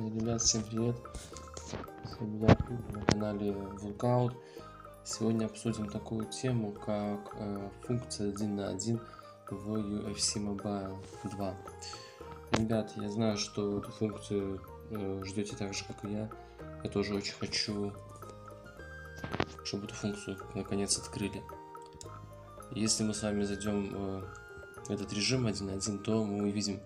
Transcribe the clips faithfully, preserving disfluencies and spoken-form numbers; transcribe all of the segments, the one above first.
Ребят, всем привет! С вами я, Артур, на канале Walkout. Сегодня обсудим такую тему, как э, функция один на один в ю эф си мобайл два. Ребят, я знаю, что эту функцию э, ждете так же, как и я. Я тоже очень хочу, чтобы эту функцию наконец открыли. Если мы с вами зайдем э, в этот режим один на один, то мы увидим: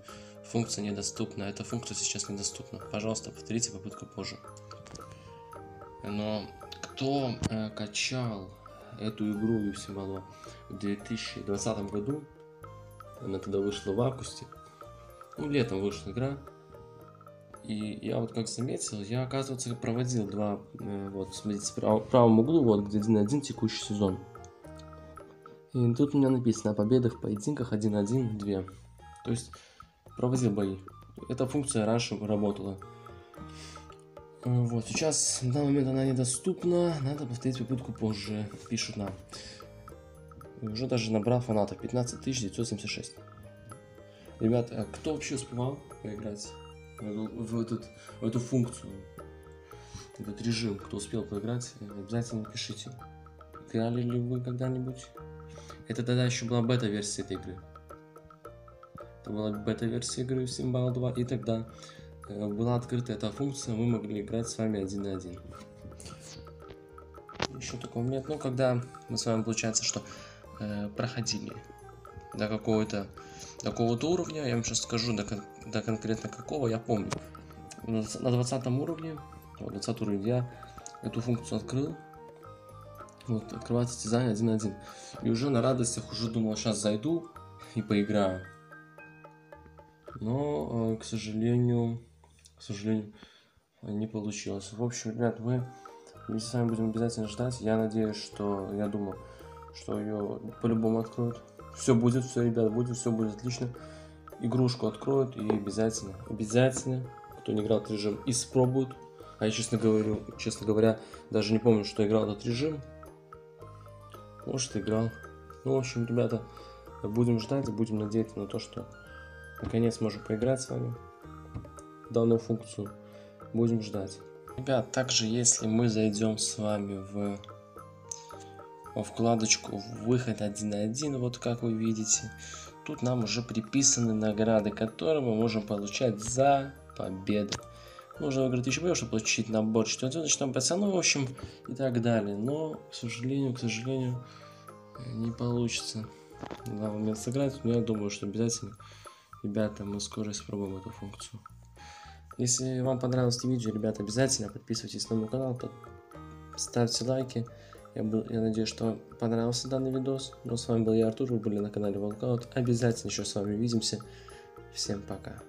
функция недоступна. Эта функция сейчас недоступна. Пожалуйста, повторите попытку позже. Но кто э, качал эту игру ю эф си мобайл в две тысячи двадцатом году, она тогда вышла в августе, ну, летом вышла игра, и я вот как заметил, я, оказывается, проводил два, э, вот, смотрите, в правом углу, вот, где один на один текущий сезон. И тут у меня написано о победах в поединках один один два. То есть проводил бои. Эта функция раньше работала. Вот, сейчас на данный момент она недоступна. Надо повторить попытку позже, пишут нам. Уже даже набрал фанатов. пятнадцать тысяч девятьсот семьдесят шесть. Ребят, а кто вообще успевал поиграть в, этот, в эту функцию? В этот режим, кто успел поиграть, обязательно пишите. Играли ли вы когда-нибудь? Это тогда еще была бета-версия этой игры. Была бета-версия игры ю эф си мобайл два, и тогда э, была открыта эта функция, мы могли играть с вами один на один. Еще такого нет, но когда мы с вами, получается, что э, проходили до какого-то какого-то уровня, я вам сейчас скажу, до, до конкретно какого, я помню. На двадцатом уровне, вот двадцатый уровень, я эту функцию открыл. Вот, открывается дизайн один на один. И уже на радостях уже думал, сейчас зайду и поиграю. Но, к сожалению, к сожалению, не получилось. В общем, ребят, мы, мы с вами будем обязательно ждать. Я надеюсь, что, я думаю, что ее по-любому откроют. Все будет, все, ребят, будет, все будет отлично. Игрушку откроют и обязательно, обязательно, кто не играл этот режим, испробует. А я, честно говорю, честно говоря, даже не помню, что играл этот режим. Может, играл. Ну, в общем, ребята, будем ждать, будем надеяться на то, что наконец можем поиграть с вами в данную функцию. Будем ждать. Ребят, также если мы зайдем с вами в, в вкладочку «Выход один на один», вот как вы видите, тут нам уже приписаны награды, которые мы можем получать за победу. Нужно выиграть тысячу боев, чтобы получить набор четырёх звёздочных пацанов, в общем, и так далее. Но, к сожалению, к сожалению, не получится на данный момент сыграть. Но я думаю, что обязательно, ребята, мы скоро испробуем эту функцию. Если вам понравилось это видео, ребята, обязательно подписывайтесь на мой канал, ставьте лайки. Я, был, я надеюсь, что вам понравился данный видос. Но с вами был я, Артур, вы были на канале Walkout. Обязательно еще с вами увидимся. Всем пока.